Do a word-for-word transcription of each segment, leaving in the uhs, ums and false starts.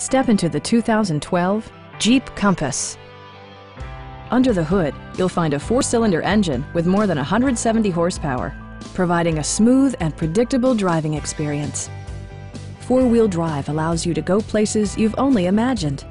Step into the two thousand twelve Jeep Compass. Under the hood, you'll find a four-cylinder engine with more than one hundred seventy horsepower, providing a smooth and predictable driving experience. Four-wheel drive allows you to go places you've only imagined.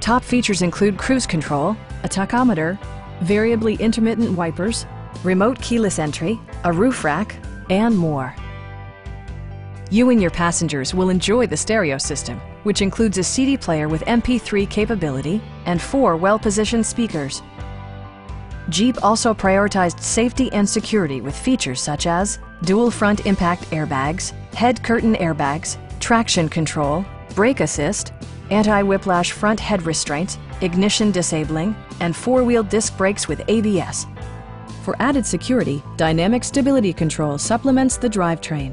Top features include cruise control, a tachometer, variably intermittent wipers, remote keyless entry, a roof rack, and more. You and your passengers will enjoy the stereo system, which includes a C D player with M P three capability and four well-positioned speakers. Jeep also prioritized safety and security with features such as dual front impact airbags, head curtain airbags, traction control, brake assist, anti-whiplash front head restraints, ignition disabling, and four-wheel disc brakes with A B S. For added security, dynamic stability control supplements the drivetrain.